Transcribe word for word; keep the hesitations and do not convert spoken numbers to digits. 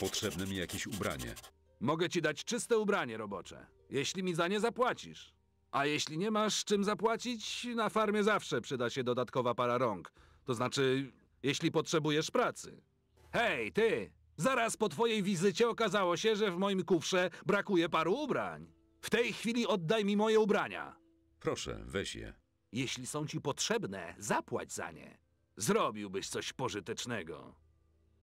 Potrzebne mi jakieś ubranie. Mogę ci dać czyste ubranie robocze, jeśli mi za nie zapłacisz. A jeśli nie masz czym zapłacić, na farmie zawsze przyda się dodatkowa para rąk. To znaczy, jeśli potrzebujesz pracy. Hej, ty! Zaraz po twojej wizycie okazało się, że w moim kufrze brakuje paru ubrań. W tej chwili oddaj mi moje ubrania. Proszę, weź je. Jeśli są ci potrzebne, zapłać za nie. Zrobiłbyś coś pożytecznego.